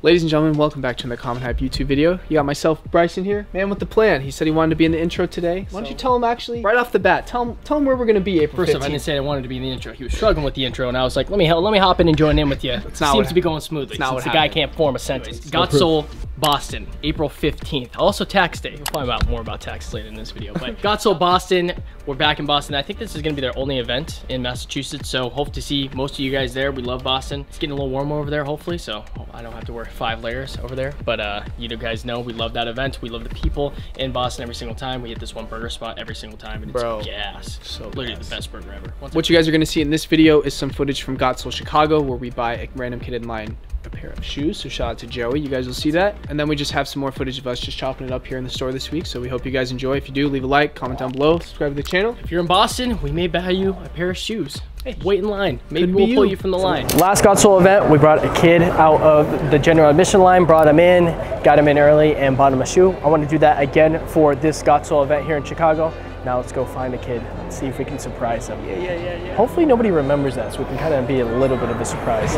Ladies and gentlemen, welcome back to another Common Hype YouTube video. You got myself, Bryson here, man with the plan. He said he wanted to be in the intro today. Why don't you tell him actually, right off the bat, tell him where we're gonna be April 15th. First off, I didn't say I wanted to be in the intro. He was struggling with the intro, and I was like, let me hop in and join in with you. It seems to be going smoothly. It's not since the guy can't form a sentence. Anyways, Got Sole, Boston, April 15th. Also tax day. We'll find out more about taxes later in this video. But Got Sole, Boston. We're back in Boston. I think this is gonna be their only event in Massachusetts. So hope to see most of you guys there. We love Boston. It's getting a little warmer over there, hopefully. So I don't have to wear 5 layers over there, but you guys know we love that event. We love the people in Boston every single time. We hit this one burger spot every single time, and it's gas. So literally the best burger ever. What you guys are gonna see in this video is some footage from Got Sole Chicago, where we buy a random kid in line a pair of shoes. So shout out to Joey, you guys will see that. And then we just have some more footage of us just chopping it up here in the store this week. So we hope you guys enjoy. If you do, leave a like, comment down below, subscribe to the channel. If you're in Boston, we may buy you a pair of shoes. Hey, wait in line. Maybe we'll pull you from the line. Last Got Sole event, we brought a kid out of the general admission line, brought him in, got him in early, and bought him a shoe. I want to do that again for this Got Sole event here in Chicago. Now let's go find a kid and see if we can surprise them. Yeah. Hopefully nobody remembers that, so we can kind of be a little bit of a surprise.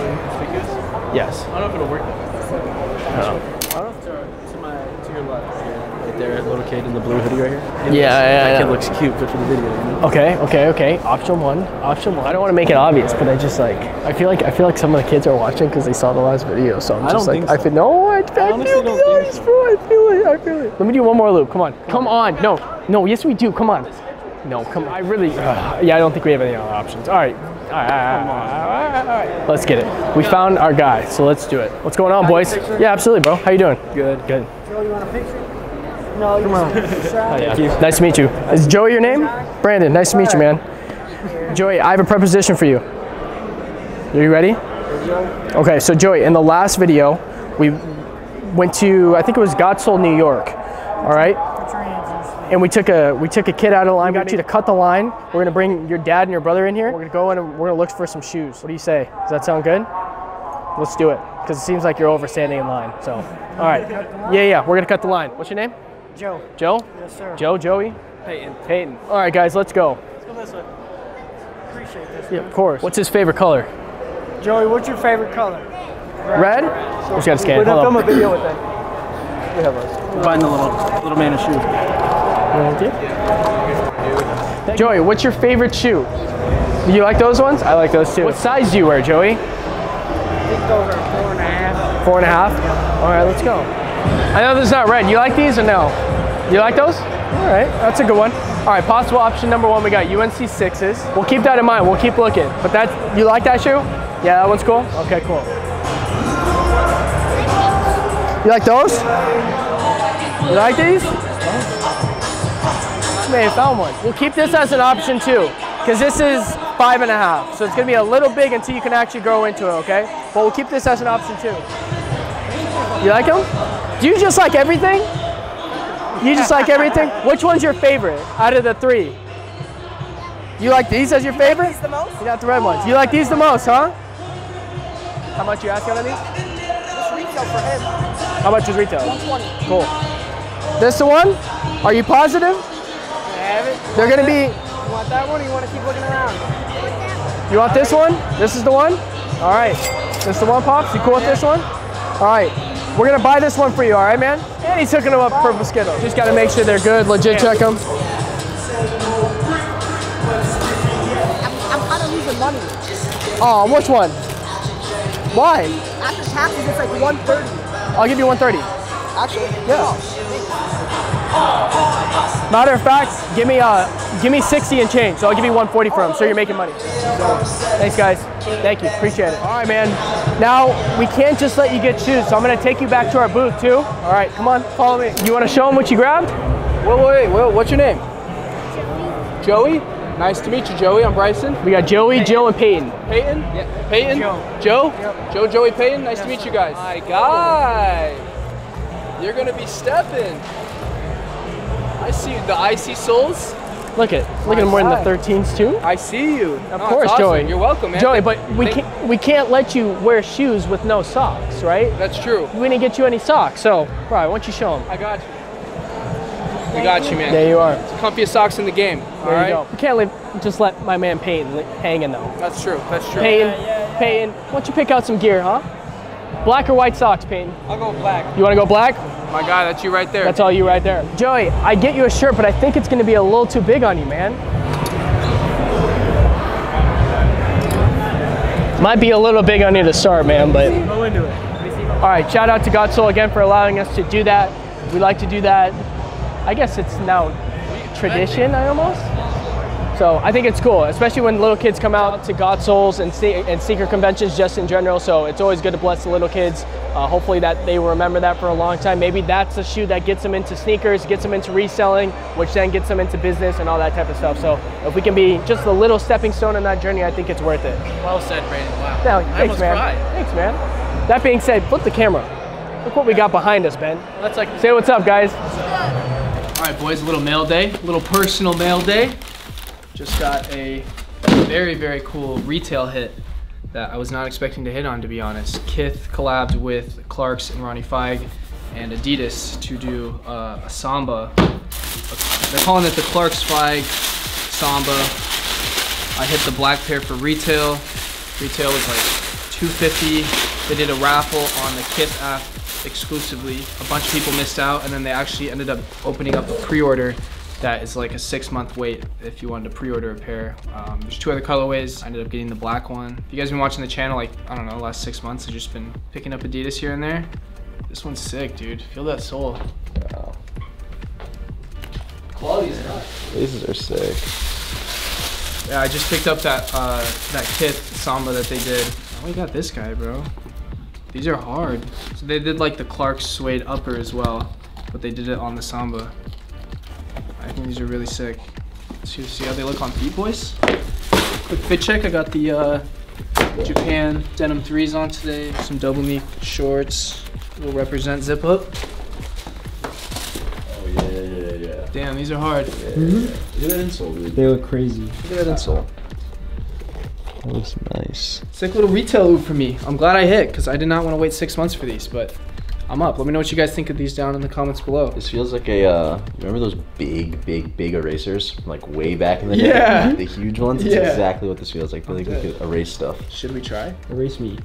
Yes. I don't know if it'll work. I don't know if it's to your left. There, little kid in the blue hoodie right here. That kid looks cute, but for the video. You know? Okay. Option one. I don't want to make it obvious, but I just like. I feel like some of the kids are watching because they saw the last video. So I'm just like, I feel it. Let me do one more loop. Come on. No. Yes, we do. Come on. No, come on. I really. Yeah, I don't think we have any other options. All right. Let's get it. We found our guy, so let's do it. What's going on, boys? Yeah, absolutely, bro. How you doing? Good. Joe, you want a picture? No, yeah. Nice to meet you. Is Joey your name? Brandon, nice to meet you, man. Joey, I have a preposition for you. Are you ready? Okay, so Joey, in the last video, we went to, I think it was Got Sole, New York. All right? And we took a kid out of the line. We got you to cut the line. We're going to bring your dad and your brother in here. We're going to go in and we're going to look for some shoes. What do you say? Does that sound good? Let's do it, because it seems like you're overstanding in line. So, all right. Yeah, we're going to cut the line. What's your name? Joe. Joe? Yes, sir. Joe, Joey? Peyton. All right, guys, let's go. Let's go this way. Appreciate this. Yeah, of course. What's his favorite color? Joey, what's your favorite color? Red? We just got to scan. We're going to film a video with that. We have us. Find the little man a shoe. Yeah. Joey, what's your favorite shoe? Do you like those ones? I like those too. What size do you wear, Joey? I think those are 4.5. 4.5? Yeah. All right, let's go. I know this is not red. You like these or no? You like those? All right, that's a good one. All right, possible option number one, we got UNC 6s. We'll keep that in mind. We'll keep looking. But that, you like that shoe? Yeah, that one's cool? Okay, cool. You like those? You like these? May have found one. We'll keep this as an option too, because this is 5.5. So it's going to be a little big until you can actually grow into it, okay? But we'll keep this as an option too. You like them? Do you just like everything? You just like everything? Which one's your favorite out of the three? You like these as your favorite? These the most? You got the red ones. You like these the most, huh? How much you asking on these? It's retail for him. How much is retail? 120. Cool. This the one? Are you positive? I have it. They're gonna be. You want that one or you want to keep looking around? You want this one? This is the one? All right. This is the one, Pops? You cool with this one? All right. We're going to buy this one for you, all right, man? And he's hooking them up for purple Skittles. Just got to make sure they're good, legit check them. I'm kind of losing money. Oh, which one? Why? After taxes, it's like 130. I'll give you 130. Actually? Yeah. Matter of fact, give me 60 and change, so I'll give you 140 for them, so you're making money. Thanks, guys. Thank you, appreciate it. All right, man. Now, we can't just let you get shoes, so I'm gonna take you back to our booth too. All right, come on, follow me. You wanna show them what you grabbed? Wait, what's your name? Joey. Joey? Nice to meet you, Joey. I'm Bryson. We got Joey, Peyton. Jill, and Peyton. Peyton? Yeah. Peyton? Joe? Yep. Joe, Joey, Peyton, nice to meet you guys. My guy, you're gonna be stepping. I see the icy soles. Look at him wearing the 13s too. I see you. Of course, awesome. Joey. You're welcome, man. Joey, but we can't let you wear shoes with no socks, right? That's true. We didn't get you any socks, so bro, why don't you show them? I got you. Thank you, man. There you are. It's the comfiest socks in the game. All right. You go. We can't just let my man Peyton hang in though. That's true. Peyton, why don't you pick out some gear, huh? Black or white socks, Peyton? I'll go black. You want to go black? My guy, that's you right there. That's all you right there. Joey, I get you a shirt, but I think it's going to be a little too big on you, man. Might be a little big on you to start, man, but... Go into it. All right, shout out to Got Sole again for allowing us to do that. We like to do that. I guess it's now tradition, I almost. So I think it's cool, especially when little kids come out to Got Soles and sneaker conventions just in general. So it's always good to bless the little kids. Hopefully that they will remember that for a long time. Maybe that's a shoe that gets them into sneakers, gets them into reselling, which then gets them into business and all that type of stuff. So if we can be just a little stepping stone in that journey, I think it's worth it. Well said, Brandon. Wow. No, thanks, I almost cried. Thanks, man. That being said, flip the camera. Look what we got behind us, Ben. Let's like say what's up, guys. What's up? All right, boys, a little mail day, a little personal mail day. Just got a very, very cool retail hit that I was not expecting to hit on, to be honest. Kith collabed with Clarks and Ronnie Feig and Adidas to do a Samba. They're calling it the Clarks Feig Samba. I hit the black pair for retail. Retail was like $250. They did a raffle on the Kith app exclusively. A bunch of people missed out, and then they actually ended up opening up a pre-order that is like a 6-month wait if you wanted to pre-order a pair. There's 2 other colorways. I ended up getting the black one. If you guys have been watching the channel, like, I don't know, the last 6 months, I've just been picking up Adidas here and there. This one's sick, dude. Feel that sole. Wow. Quality's good. These are sick. Yeah, I just picked up that that Kith Samba that they did. I only got this guy, bro. These are hard. So they did like the Clark suede upper as well, but they did it on the Samba. I think these are really sick. Let's see how they look on feet, boys. Quick fit check. I got the Japan denim 3s on today. Some double knee shorts. We'll represent zip up. Oh yeah. Damn, these are hard. Yeah. Look at that insole, dude. They look crazy. Look at that insole. That looks nice. Sick little retail loop for me. I'm glad I hit because I did not want to wait 6 months for these, but I'm up. Let me know what you guys think of these down in the comments below. This feels like a, remember those big erasers? Like way back in the day? Yeah. The huge ones? It's exactly what this feels like. I think we could erase stuff. Should we try? Erase me.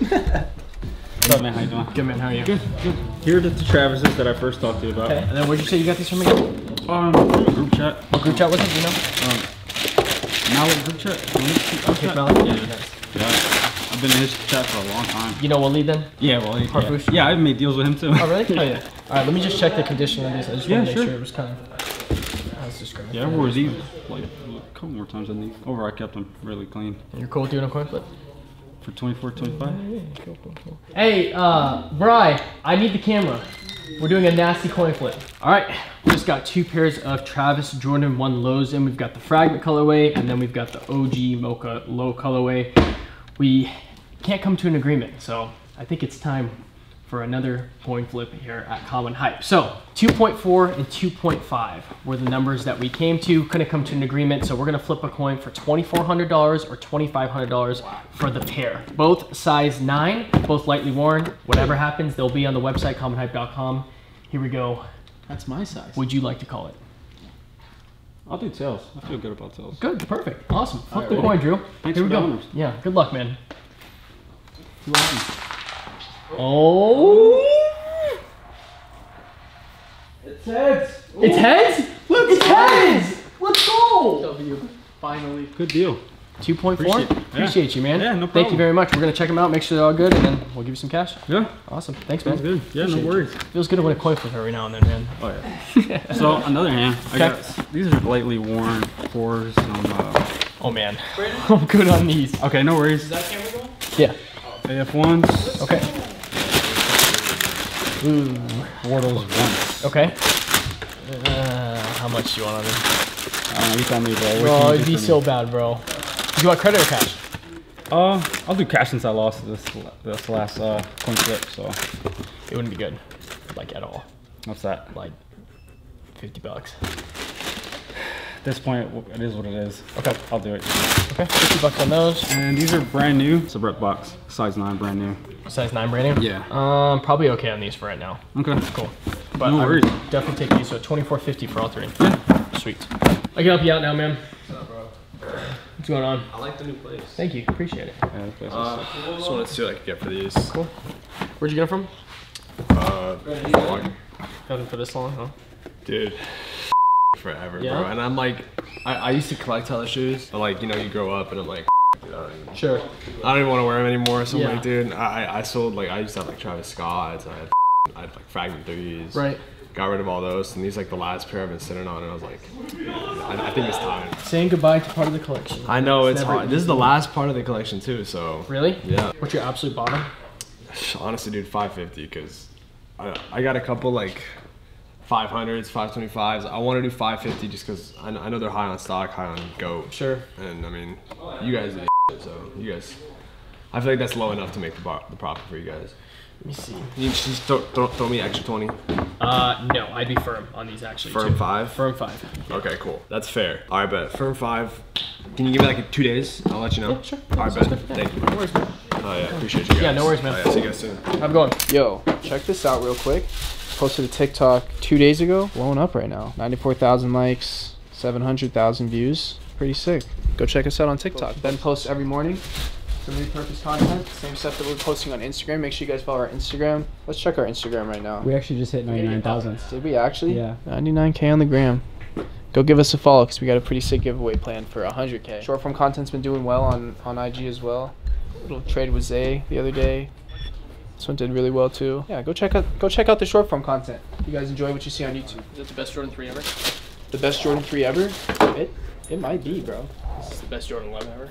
What's up, man? How you doing? Good, man. How are you? Good, good. Here are the Travises that I first talked to you about. Okay. And then where'd you say you got these from again? Group chat. What group chat was it? Do you know? Now group chat. Okay, Malik. Yeah. I've been in his chat for a long time. You know Waleed then? Yeah, Waleed. Yeah. Yeah, I've made deals with him too. Oh, really? Oh, yeah. All right, let me just check the condition of these. I just want to make sure it was kind of... I was describing. Yeah, I wore these like a couple more times than these. Over, I kept them really clean. You're cool doing a coin flip? For 24, 25? Yeah, cool. Hey, Bri, I need the camera. We're doing a nasty coin flip. All right, we just got 2 pairs of Travis Jordan 1 lows in. We've got the Fragment colorway, and then we've got the OG Mocha Low colorway. We can't come to an agreement, so I think it's time for another coin flip here at Common Hype. So 2.4 and 2.5 were the numbers that we came to, couldn't come to an agreement, so we're gonna flip a coin for $2,400 or $2,500 for the pair. Both size 9, both lightly worn. Whatever happens, they'll be on the website, commonhype.com. Here we go. That's my size. Would you like to call it? I'll do tails. I feel good about tails. Good, perfect, awesome. Flip the coin, Drew. Thanks. Here we go. Yeah, good luck, man. Oh! It's heads. Ooh. It's heads. Look, it's heads. Let's go. W. Finally. Good deal. 2.4. Appreciate you, man. Yeah, no problem. Thank you very much. We're gonna check them out, make sure they're all good, and then we'll give you some cash. Yeah. Awesome. Thanks, man. Good. Yeah, appreciate no worries. You. Feels good to win a coin flip every now and then, man. Oh yeah. So on the other hand, I got these are lightly worn 4s. Oh man. I'm good on these. Okay, no worries. Is that camera going? Yeah. AF1s. Okay. Ooh. Wardles 1s. Okay. How much do you want on them? You tell me, bro. Bro, it'd be so bad, bro. Do you want credit or cash? I'll do cash since I lost this last coin flip, so. It wouldn't be good, like at all. What's that? Like $50. At this point, it is what it is. Okay. I'll do it. Okay, $50 on those. And these are brand new. It's a rep box, size 9, brand new. Size 9 brand new? Yeah. Probably okay on these for right now. Okay. Cool. But no worries. I definitely take these, so $24.50 for all 3. Yeah. Sweet. I can help you out now, man. What's up, bro? What's going on? I like the new place. Thank you, appreciate it. Yeah, the place is sick. Just wanted to see what I could get for these. Cool. Where'd you go from? Got for this long, huh? Dude, forever, yeah, bro. And I'm like, I used to collect hella shoes, but like, you know, you grow up and I'm like, dude, I don't even want to wear them anymore. So yeah. I'm like, dude, I sold, like, I used to have like Travis Scott's, I had like Fragment 3s. Right. Got rid of all those, and these like the last pair I've been sitting on, and I was like, I think it's time. Saying goodbye to part of the collection. I know, it's hard. This is the last part of the collection too, so. Really? Yeah. What's your absolute bottom? Honestly, dude, 550, because I got a couple like 500s, 525s. I want to do 550 just because I know they're high on stock, high on GOAT. Sure. And I mean, you guys did shit, so you guys, I feel like that's low enough to make the profit for you guys. Let me see. You just throw me extra 20. No, I'd be firm on these actually. Firm too. 5? Firm 5. Yeah. Okay, cool. That's fair. All right, bet. Firm 5. Can you give me like 2 days? I'll let you know. Yeah, sure. All right, bet. Thank you. No worries, man. Oh yeah, appreciate you guys. Yeah, no worries, man. All right, see you guys soon. I'm going. Yo, check this out real quick. Posted a TikTok 2 days ago. Blowing up right now. 94,000 likes, 700,000 views. Pretty sick. Go check us out on TikTok. Ben posts every morning. Some repurposed content, same stuff that we're posting on Instagram. Make sure you guys follow our Instagram. Let's check our Instagram right now. We actually just hit 99,000. Did we actually? Yeah. 99K on the gram. Go give us a follow because we got a pretty sick giveaway plan for 100K. Short form content's been doing well on IG as well. A little trade with Zay the other day. This one did really well too. Yeah, go check out the short form content. You guys enjoy what you see on YouTube. Is that the best Jordan 3 ever? The best Jordan 3 ever? It might be, bro. This is the best Jordan 11 ever.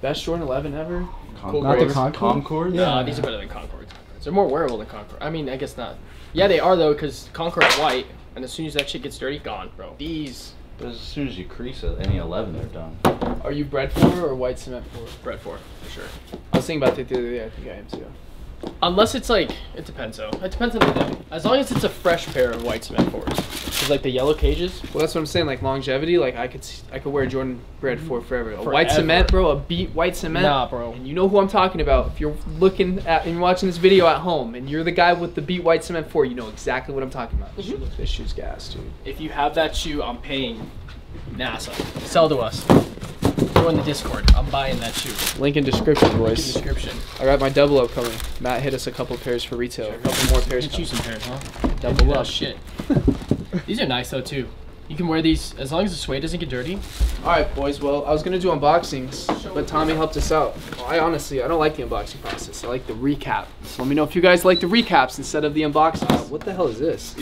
Best Jordan 11 ever? Concord. Not the Concord? Yeah, no, these are better than Concords. They're more wearable than Concord. I mean, I guess not. Yeah, they are though, because Concord's white, and as soon as that shit gets dirty, gone, bro. These. But as soon as you crease any 11, they're done. Are you bred for or white cement for? Bred for sure. I was thinking about that the other day. I think I am too. Unless it's like, it depends though. It depends on the day. As long as it's a fresh pair of white cement 4s. Cause like the yellow cages. Well, that's what I'm saying. Like longevity. Like I could wear Jordan Bred 4 forever. A white cement, bro. A beat white cement. Nah, bro. And you know who I'm talking about. If you're looking at and watching this video at home, and you're the guy with the beat white cement 4, you know exactly what I'm talking about. Mm-hmm. This shoe's gas, dude. If you have that shoe, I'm paying NASA. Sell to us. Join the Discord. I'm buying that shoe. Link in description, boys. Link in description. I got my double O coming. Matt hit us a couple pairs for retail. Sure. A couple more pairs. Get you some pairs, huh? Double O. Shit. These are nice though too. You can wear these as long as the suede doesn't get dirty. All right, boys. Well, I was gonna do unboxings, but Tommy helped us out. Well, I don't like the unboxing process. I like the recap. So let me know if you guys like the recaps instead of the unboxings. What the hell is this?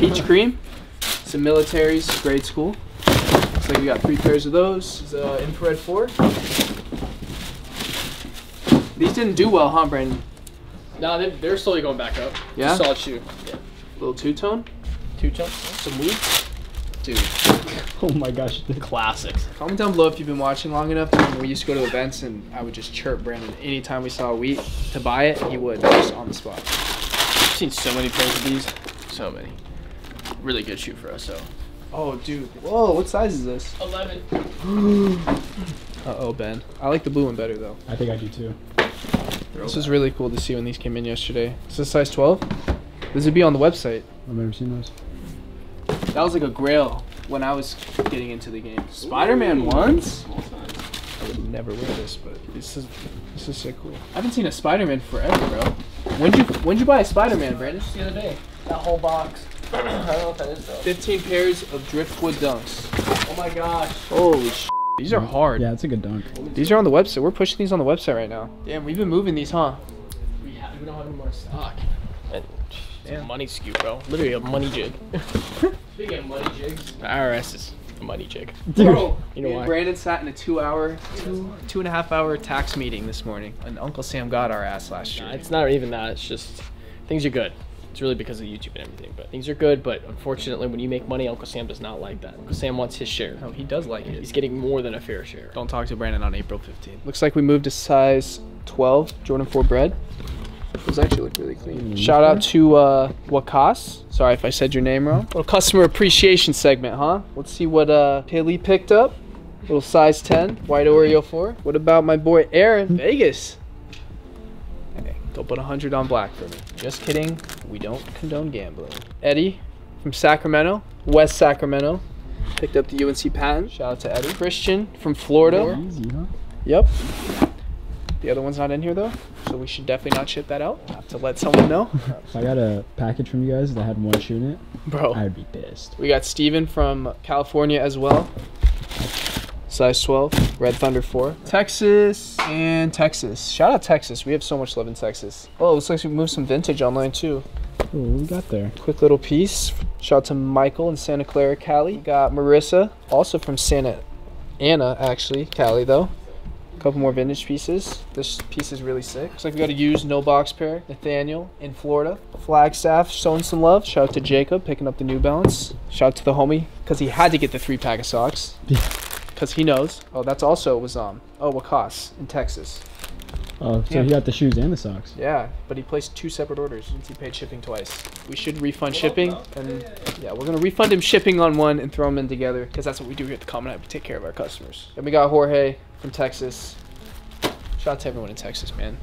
Peach cream. Some militaries, grade school. Looks like we got 3 pairs of those. This is infrared 4. These didn't do well, huh, Brandon? No, they're slowly going back up. Yeah. Solid shoe. Yeah. Little two-tone. Two-tone. Some weed. Dude. Oh my gosh, the classics. Comment down below if you've been watching long enough. We used to go to events, and I would just chirp Brandon anytime we saw a wheat to buy it. He would just on the spot. I've seen so many pairs of these. So many. Really good shoe for us, so. Oh, dude. Whoa, what size is this? 11. Uh-oh, Ben. I like the blue one better, though. I think I do, too. This is really cool to see when these came in yesterday. Is this size 12? This would be on the website. I've never seen those. That was like a grail when I was getting into the game. Spider-Man 1s? I would never wear this, but this is so cool. I haven't seen a Spider-Man forever, bro. When'd you buy a Spider-Man, Brandon? The other day. That whole box. I don't know what that is though. 15 pairs of driftwood dunks. Oh my gosh. Holy sh**. These are hard. Yeah, it's a good dunk. These are on the website. We're pushing these on the website right now. Damn, we've been moving these, huh? We don't have any more stock. It's a money skew, bro. Literally a money jig. Speaking of money jigs. The IRS is a money jig. Dude. Bro, you know why? Brandon sat in a 2.5 hour tax meeting this morning. And Uncle Sam got our ass last year. Nah, it's not even that. It's just things are good. It's really because of YouTube and everything, but things are good. But unfortunately, when you make money, Uncle Sam does not like that. Uncle Sam wants his share. No, he does like it. He's getting more than a fair share. Don't talk to Brandon on April 15th. Looks like we moved to size 12, Jordan 4 Bred. Those actually look really clean. Mm-hmm. Shout out to Wakas. Sorry if I said your name wrong. Little customer appreciation segment, huh? Let's see what Haley picked up. Little size 10, white Oreo 4. What about my boy Aaron? Vegas. Don't put 100 on black for me. Just kidding. We don't condone gambling. Eddie from Sacramento, West Sacramento, picked up the UNC patent. Shout out to Eddie. Christian from Florida. Easy, huh? Yep. The other one's not in here though, so we should definitely not ship that out. We'll have to let someone know. If I got a package from you guys that had one shoe in it, bro, I'd be pissed. We got Steven from California as well. Size 12, Red Thunder 4. Texas and Texas. Shout out Texas. We have so much love in Texas. Oh, looks like we moved some vintage online too. Ooh, what we got there? Quick little piece. Shout out to Michael in Santa Clara, Cali. We got Marissa, also from Santa Ana, actually, Cali though. A couple more vintage pieces. This piece is really sick. Looks like we got a used no box pair. Nathaniel in Florida. Flagstaff showing some love. Shout out to Jacob picking up the New Balance. Shout out to the homie, because he had to get the 3-pack of socks. Because he knows. Oh, that's also was Wakas in Texas. Oh, so yeah. He got the shoes and the socks. Yeah, but he placed 2 separate orders since he paid shipping twice. We should refund shipping, and yeah, we're gonna refund him shipping on one and throw them in together, because that's what we do here at the Common Hype. We take care of our customers. And we got Jorge from Texas. Shout out to everyone in Texas, man.